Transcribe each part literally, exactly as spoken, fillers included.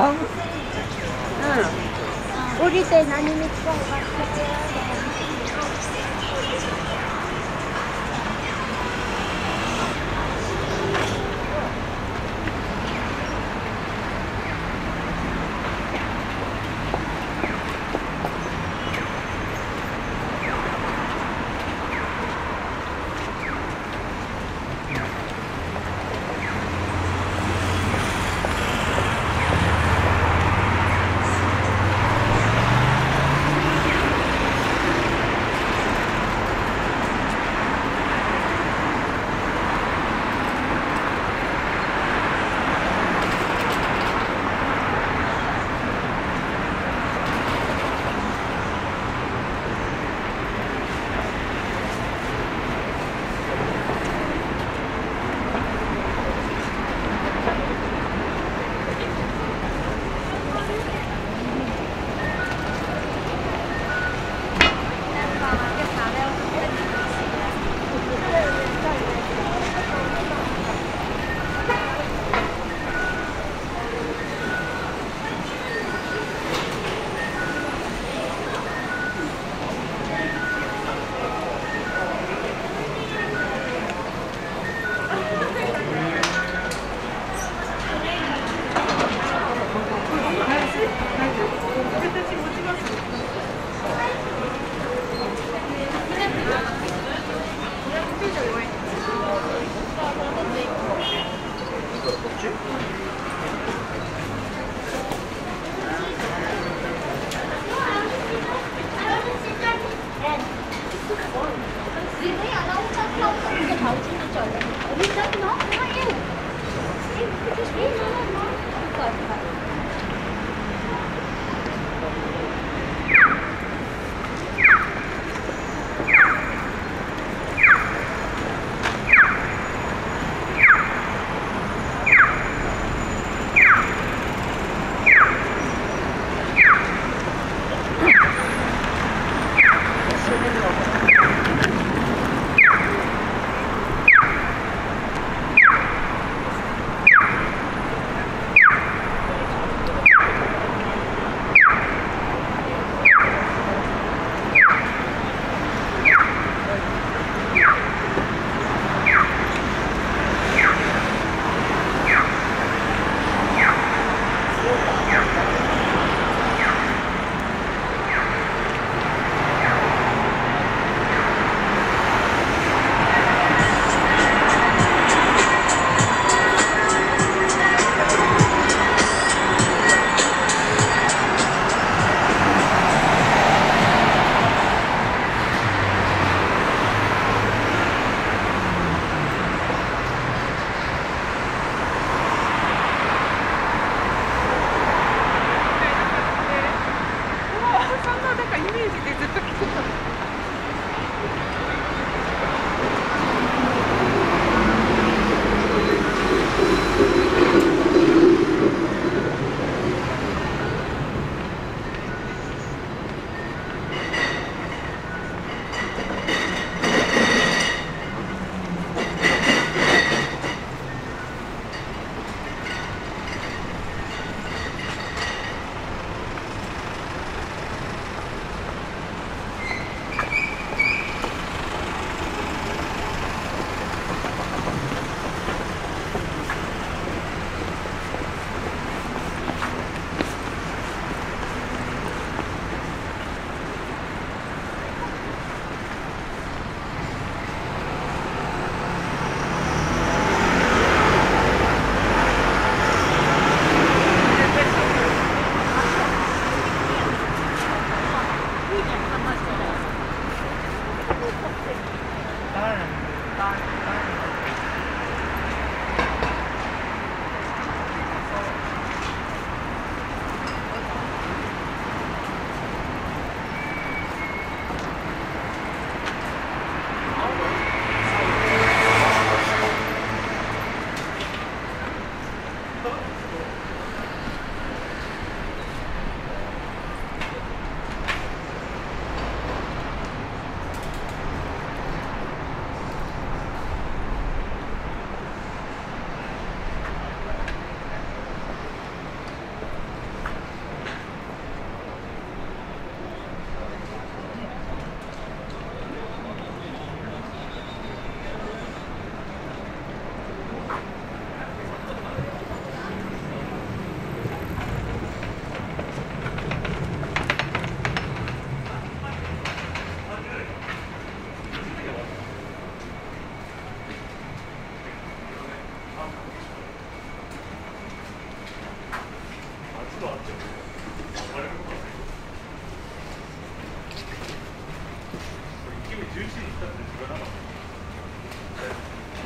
아, 응. 어릴 때何見つかりますか?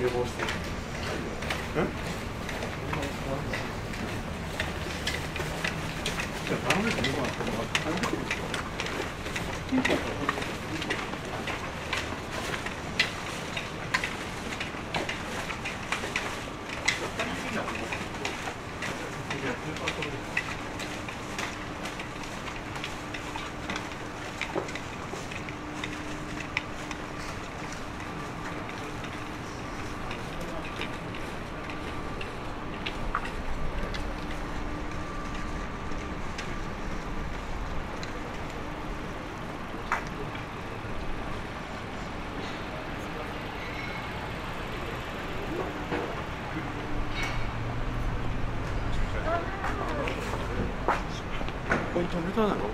融合してる。うん？じゃあ何で融合してるのか考えてみると。 컴퓨터 하나 넣어?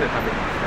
で食べます。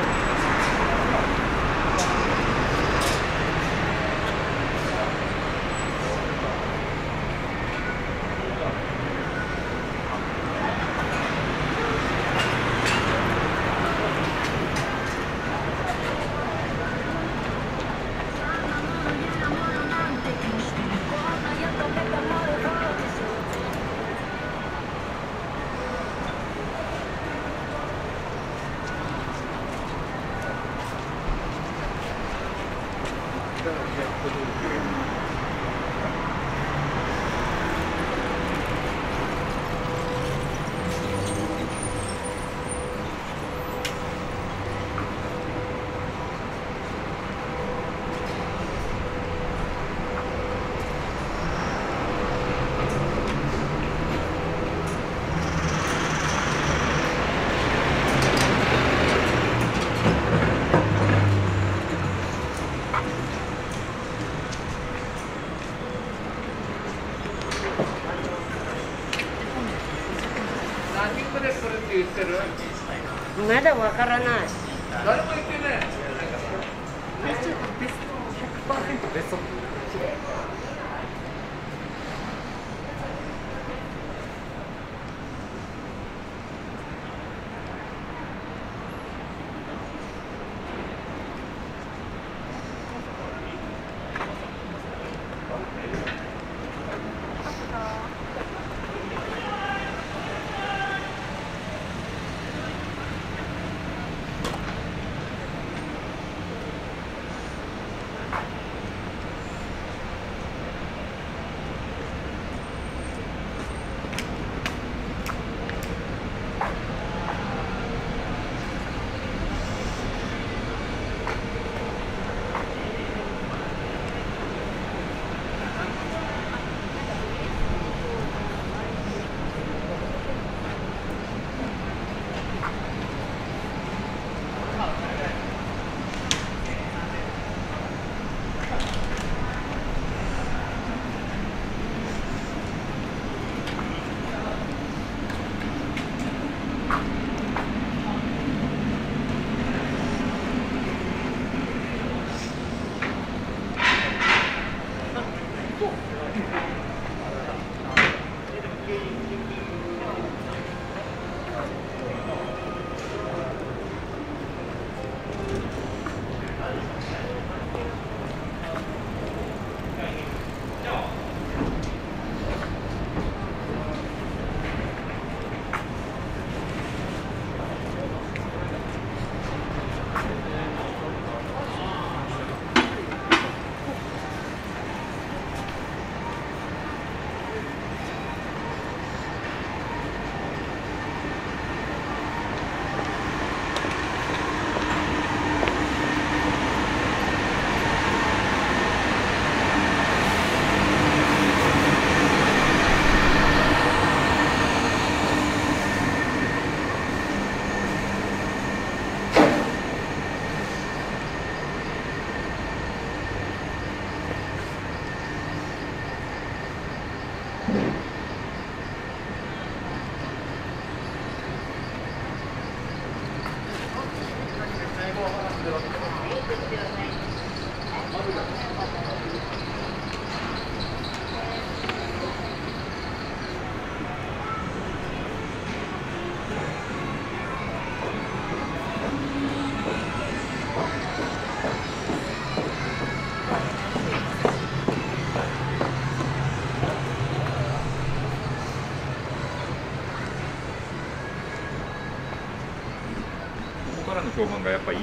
まだわからない。誰も言ってない。ベストベスト ひゃくパーセント ベスト。評判がやっぱいい。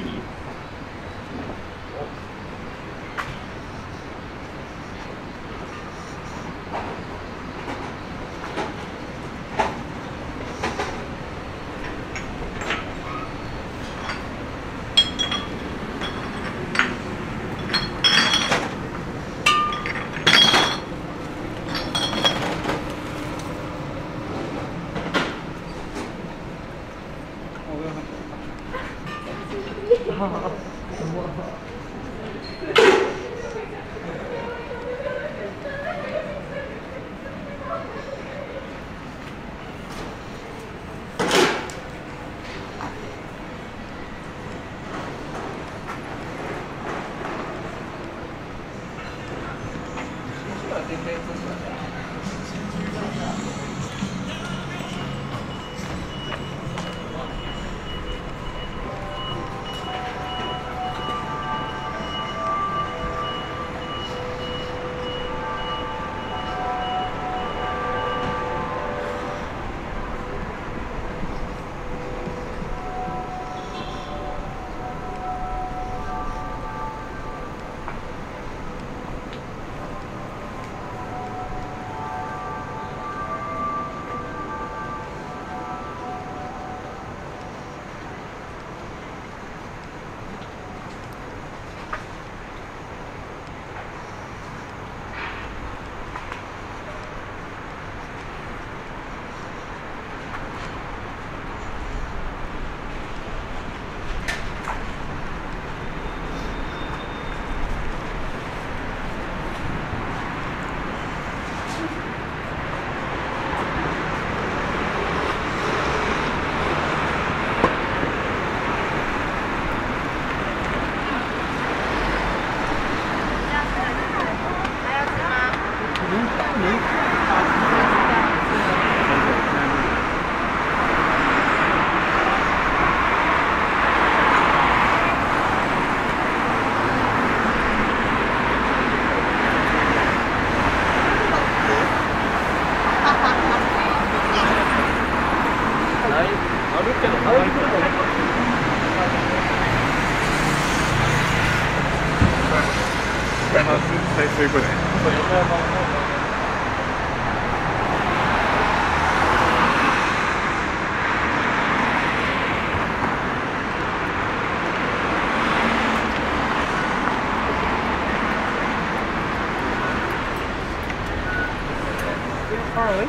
最初行くね。Far away?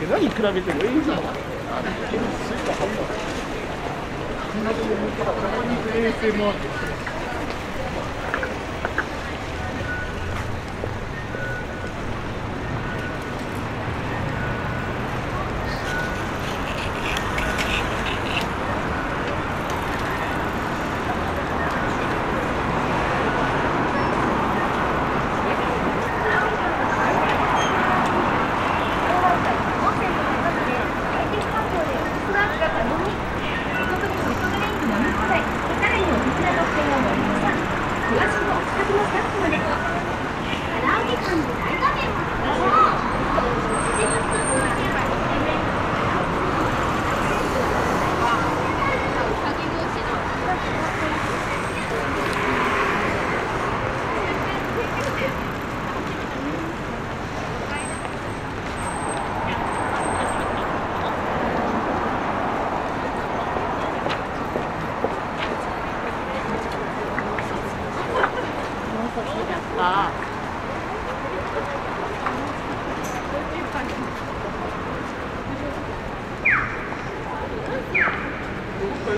何比べてもいいじゃん。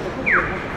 Thank you.